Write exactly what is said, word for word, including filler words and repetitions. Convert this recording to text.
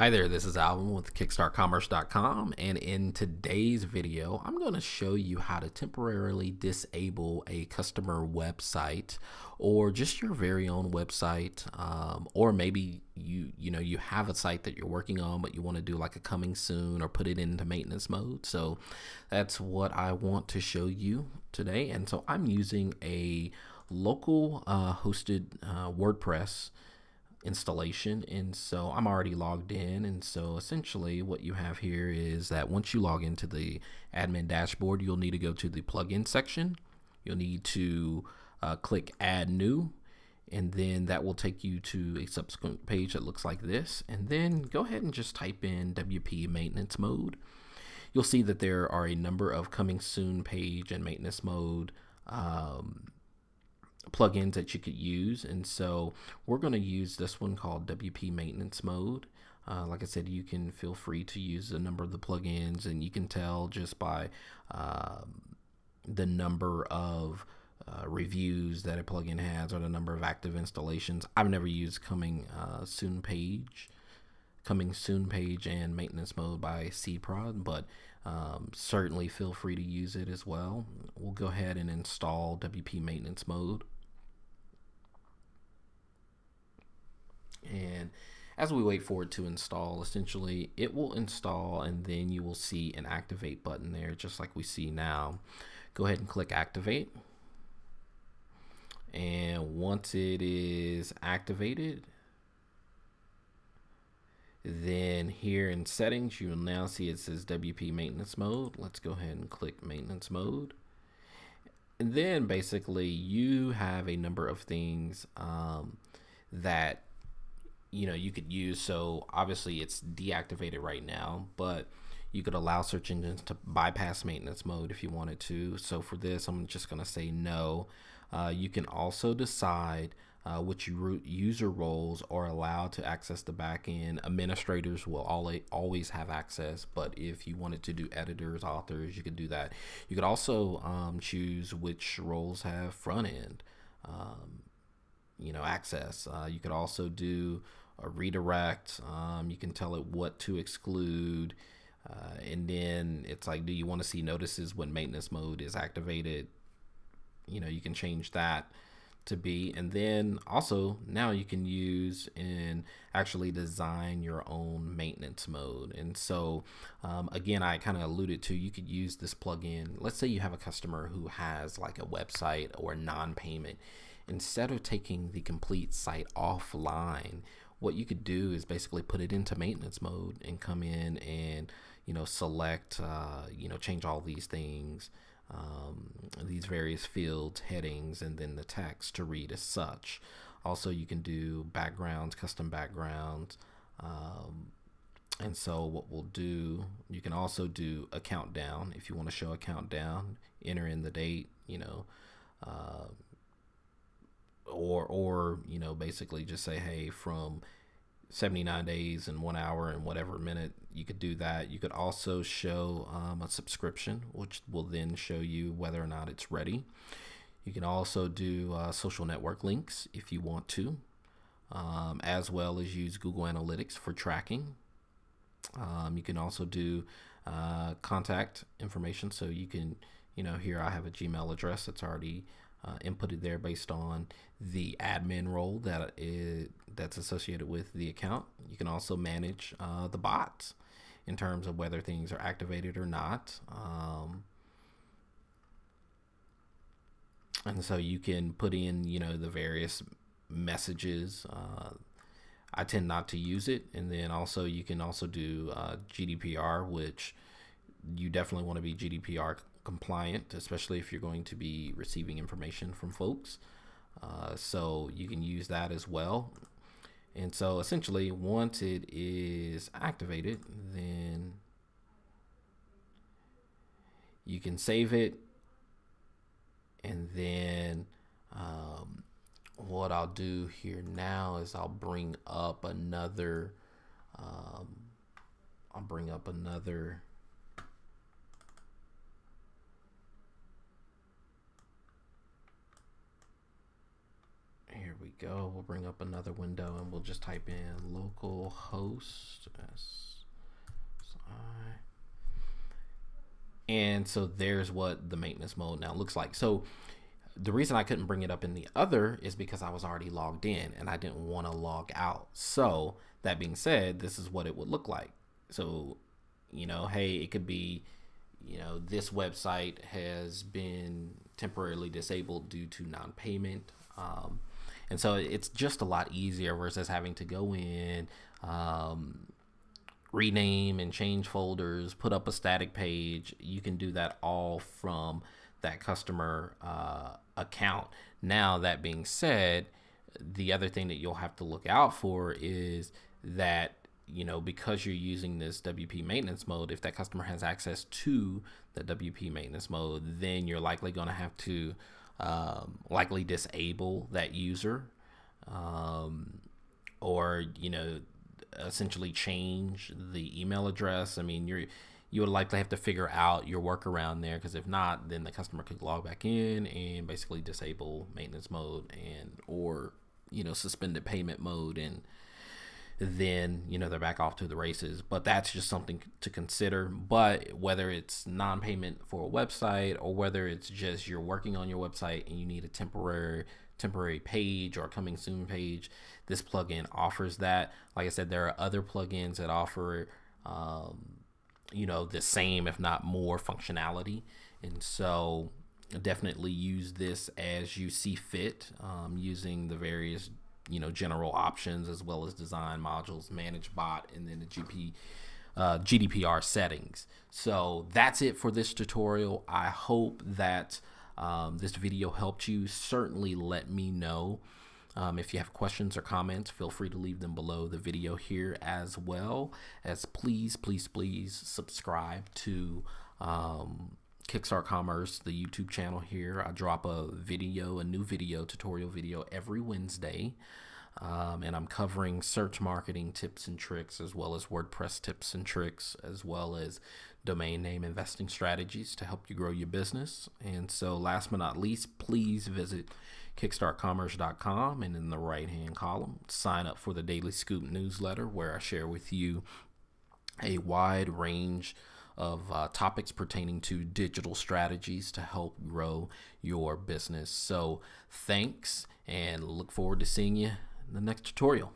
Hi there, this is Alvin with kickstart commerce dot com, and in today's video I'm going to show you how to temporarily disable a customer website, or just your very own website, um, or maybe you you know you have a site that you're working on but you want to do like a coming soon or put it into maintenance mode. So that's what I want to show you today. And so I'm using a local uh, hosted uh, WordPress installation, and so I'm already logged in. And so essentially what you have here is that once you log into the admin dashboard, you'll need to go to the plugin section. You'll need to uh, click add new, and then that will take you to a subsequent page that looks like this, and then go ahead and just type in W P Maintenance Mode. You'll see that there are a number of coming soon page and maintenance mode um, plugins that you could use, and so we're going to use this one called W P Maintenance Mode. Uh, like I said, you can feel free to use a number of the plugins, and you can tell just by uh, the number of uh, reviews that a plugin has or the number of active installations. I've never used coming uh, soon page coming soon page and maintenance mode by Cprod, but um, certainly feel free to use it as well. We'll go ahead and install W P Maintenance Mode. And as we wait for it to install, essentially it will install, and then you will see an activate button there, just like we see now. Go ahead and click activate, and once it is activated, then here in settings you will now see it says W P Maintenance Mode. Let's go ahead and click maintenance mode, and then basically you have a number of things um, that you know you could use. So obviously it's deactivated right now, but you could allow search engines to bypass maintenance mode if you wanted to. So for this, I'm just going to say no. Uh, you can also decide uh, which user roles are allowed to access the backend. Administrators will always have access, but if you wanted to do editors, authors, you could do that. You could also um, choose which roles have front end um, you know, access. Uh, you could also do a redirect. Um, you can tell it what to exclude. Uh, and then it's like, do you want to see notices when maintenance mode is activated? You know, you can change that to be. And then also now you can use and actually design your own maintenance mode. And so um, again, I kind of alluded to, you could use this plugin. Let's say you have a customer who has like a website or non-payment. Instead of taking the complete site offline, what you could do is basically put it into maintenance mode and come in and, you know, select, uh, you know, change all these things, um, these various fields, headings, and then the text to read as such. Also, you can do backgrounds, custom backgrounds. Um, and so what we'll do, you can also do a countdown. If you want to show a countdown, enter in the date, you know, uh, or or you know basically just say, hey, from seventy-nine days and one hour and whatever minute, you could do that. You could also show um, a subscription, which will then show you whether or not it's ready. You can also do uh, social network links if you want to, um, as well as use Google Analytics for tracking. Um, you can also do uh, contact information, so you can, you know here I have a Gmail address that's already Uh, inputted there based on the admin role that is that's associated with the account. You can also manage uh, the bots in terms of whether things are activated or not, um, and so you can put in you know the various messages. uh, I tend not to use it. And then also you can also do uh, G D P R, which you definitely want to be G D P R compliant, especially if you're going to be receiving information from folks. Uh, so you can use that as well. And so essentially once it is activated, then you can save it. And then um, what I'll do here now is I'll bring up another um, I'll bring up another go. We'll bring up another window and we'll just type in localhost S S I. And so there's what the maintenance mode now looks like. So the reason I couldn't bring it up in the other is because I was already logged in and I didn't want to log out. So that being said, this is what it would look like. So, you know, hey, it could be, you know, this website has been temporarily disabled due to non-payment. Um, and so it's just a lot easier versus having to go in, um, rename and change folders, put up a static page. You can do that all from that customer uh, account. Now, that being said, the other thing that you'll have to look out for is that, you know, because you're using this W P maintenance mode, if that customer has access to the W P maintenance mode, then you're likely going to have to um, likely disable that user, um, or, you know, essentially change the email address. I mean, you're you would likely have to figure out your workaround there, because if not, then the customer could log back in and basically disable maintenance mode and, or, you know, suspended payment mode, and then, you know, they're back off to the races. But that's just something to consider. But whether it's non-payment for a website, or whether it's just you're working on your website and you need a temporary temporary page or coming soon page, this plugin offers that. Like I said, there are other plugins that offer um, you know, the same, if not more, functionality. And so definitely use this as you see fit, um, using the various, you know, general options, as well as design modules, manage bot, and then the G P, uh, G D P R settings. So that's it for this tutorial. I hope that um, this video helped you. Certainly let me know. Um, if you have questions or comments, feel free to leave them below the video here, as well as please, please, please subscribe to um, Kickstart Commerce, the YouTube channel here. I drop a video, a new video, tutorial video every Wednesday, um, and I'm covering search marketing tips and tricks, as well as WordPress tips and tricks, as well as domain name investing strategies to help you grow your business. And so last but not least, please visit kickstart commerce dot com, and in the right hand column, sign up for the Daily Scoop newsletter, where I share with you a wide range of uh, topics pertaining to digital strategies to help grow your business. So thanks, and look forward to seeing you in the next tutorial.